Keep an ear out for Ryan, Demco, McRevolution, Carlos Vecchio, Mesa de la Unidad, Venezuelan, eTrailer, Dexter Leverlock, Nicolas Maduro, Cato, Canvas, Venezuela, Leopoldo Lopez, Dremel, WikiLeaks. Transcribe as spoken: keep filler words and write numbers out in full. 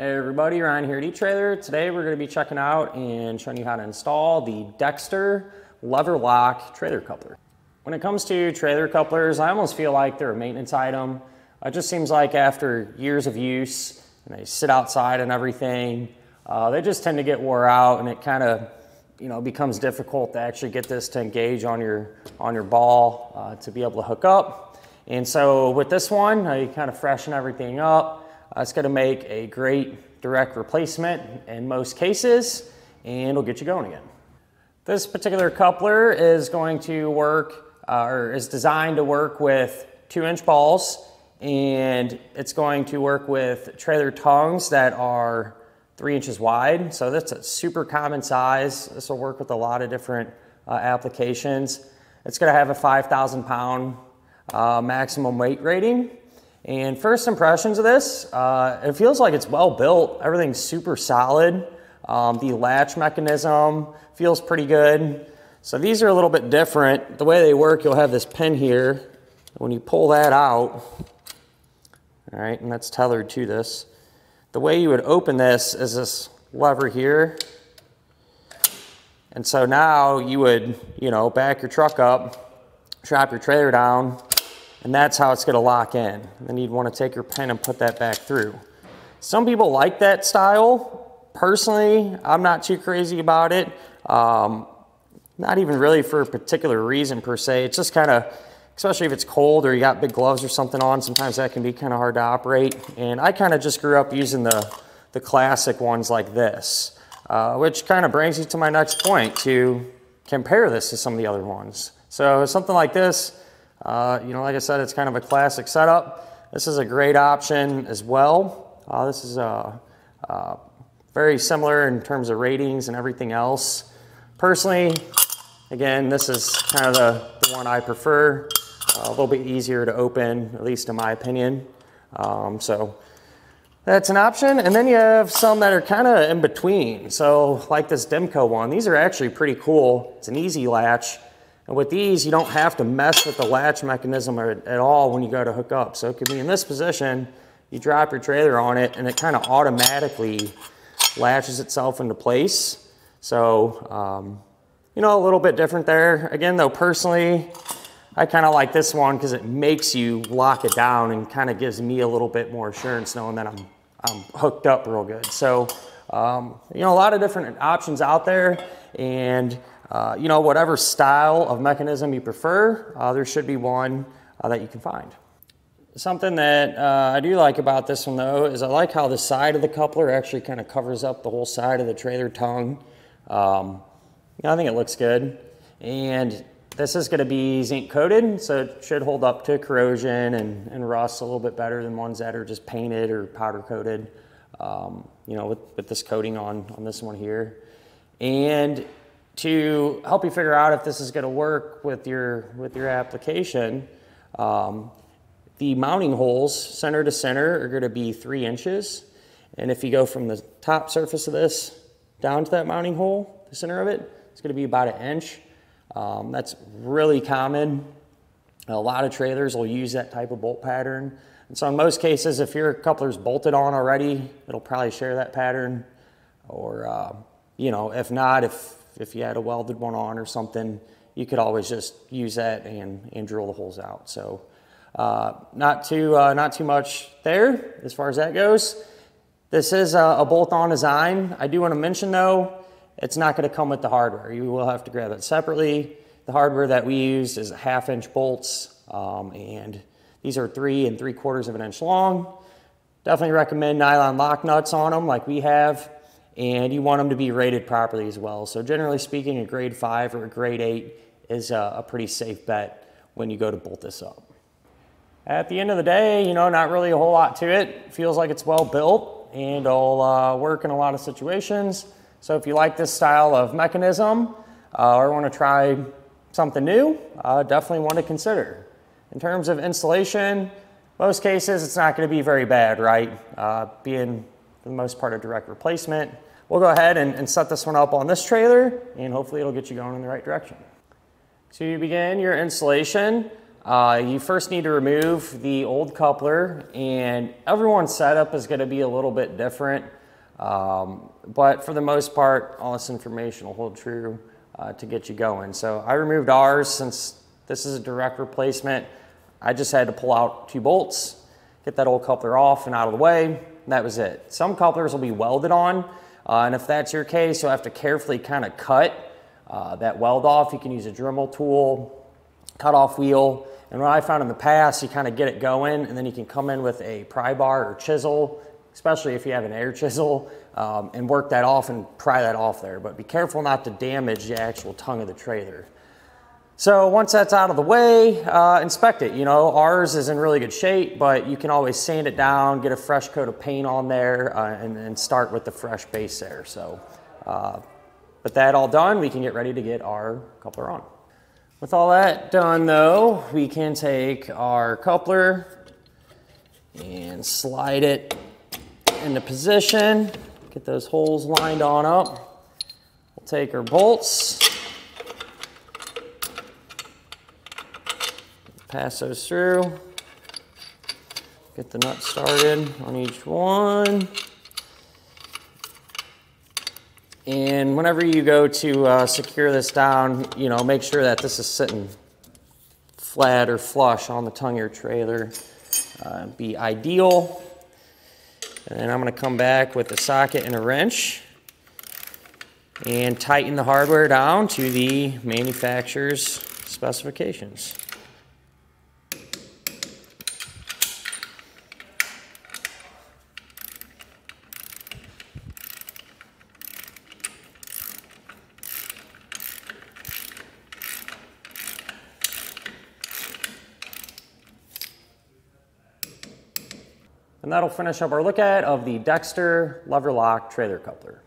Hey everybody, Ryan here at eTrailer. Today we're going to be checking out and showing you how to install the Dexter Leverlock trailer coupler. When it comes to trailer couplers, I almost feel like they're a maintenance item. It just seems like after years of use, and they sit outside and everything, uh, they just tend to get wore out, and it kind of, you know, becomes difficult to actually get this to engage on your on your ball uh, to be able to hook up. And so with this one, I kind of freshen everything up. Uh, it's going to make a great direct replacement in most cases, and it'll get you going again. This particular coupler is going to work, uh, or is designed to work with two inch balls, and it's going to work with trailer tongues that are three inches wide. So that's a super common size. This will work with a lot of different uh, applications. It's going to have a five thousand pound uh, maximum weight rating. And first impressions of this, uh, it feels like it's well built. Everything's super solid. Um, the latch mechanism feels pretty good. So these are a little bit different. The way they work, you'll have this pin here. When you pull that out, all right, and that's tethered to this. The way you would open this is this lever here. And so now you would, you know, back your truck up, strap your trailer down, and that's how it's going to lock in. Then you'd want to take your pin and put that back through. Some people like that style. Personally, I'm not too crazy about it. Um, not even really for a particular reason per se. It's just kind of, especially if it's cold or you got big gloves or something on, sometimes that can be kind of hard to operate. And I kind of just grew up using the, the classic ones like this, uh, which kind of brings you to my next point, to compare this to some of the other ones. So something like this, Uh, you know, like I said, it's kind of a classic setup. This is a great option as well. Uh, this is uh, uh, very similar in terms of ratings and everything else. Personally, again, this is kind of the, the one I prefer. Uh, a little bit easier to open, at least in my opinion. Um, so that's an option. And then you have some that are kind of in between. So like this Demco one, these are actually pretty cool. It's an easy latch. And with these, you don't have to mess with the latch mechanism at all when you go to hook up. So it could be in this position, you drop your trailer on it, and it kind of automatically latches itself into place. So, um, you know, a little bit different there. Again, though, personally, I kind of like this one because it makes you lock it down and kind of gives me a little bit more assurance knowing that I'm, I'm hooked up real good. So, um, you know, a lot of different options out there. And Uh, you know, whatever style of mechanism you prefer, uh, there should be one uh, that you can find. Something that uh, I do like about this one, though, is I like how the side of the coupler actually kind of covers up the whole side of the trailer tongue. Um, you know, I think it looks good. And this is going to be zinc coated, so it should hold up to corrosion and, and rust a little bit better than ones that are just painted or powder coated, um, you know, with, with this coating on, on this one here. And to help you figure out if this is going to work with your with your application, um, the mounting holes center to center are going to be three inches. And if you go from the top surface of this down to that mounting hole, the center of it, it's going to be about an inch. Um, that's really common. A lot of trailers will use that type of bolt pattern. And so in most cases, if your coupler's bolted on already, it'll probably share that pattern. Or, uh, you know, if not, if If you had a welded one on or something, you could always just use that and, and drill the holes out. So uh, not, too, uh, not too much there as far as that goes. This is a, a bolt-on design. I do want to mention, though, it's not going to come with the hardware. You will have to grab it separately. The hardware that we used is half-inch bolts, um, and these are three and three quarters of an inch long. Definitely recommend nylon lock nuts on them like we have. And you want them to be rated properly as well. So generally speaking, a grade five or a grade eight is a, a pretty safe bet when you go to bolt this up. At the end of the day, you know, not really a whole lot to it. Feels like it's well built and it'll uh, work in a lot of situations. So if you like this style of mechanism uh, or want to try something new, uh, definitely want to consider. In terms of installation, most cases it's not going to be very bad, right? Uh, being for the most part a direct replacement. We'll go ahead and, and set this one up on this trailer, and hopefully it'll get you going in the right direction. To begin your installation, uh, Uh, you first need to remove the old coupler, and everyone's setup is going to be a little bit different. Um, but for the most part, all this information will hold true uh, to get you going. So I removed ours since this is a direct replacement. I just had to pull out two bolts, get that old coupler off and out of the way, and that was it. Some couplers will be welded on, uh, and if that's your case, you'll have to carefully kind of cut uh, that weld off. You can use a Dremel tool, cut off wheel, and what I found in the past, you kind of get it going, and then you can come in with a pry bar or chisel, especially if you have an air chisel, um, and work that off and pry that off there. But be careful not to damage the actual tongue of the trailer. So once that's out of the way, uh, inspect it. You know, ours is in really good shape, but you can always sand it down, get a fresh coat of paint on there, uh, and, and start with the fresh base there. So, uh, with that all done, we can get ready to get our coupler on. With all that done though, we can take our coupler and slide it into position, get those holes lined on up. We'll take our bolts, pass those through, get the nut started on each one. And whenever you go to uh, secure this down, you know, make sure that this is sitting flat or flush on the tongue of your trailer. Uh, be ideal. And I'm going to come back with a socket and a wrench and tighten the hardware down to the manufacturer's specifications. And that'll finish up our look at of the Dexter Leverlock trailer coupler.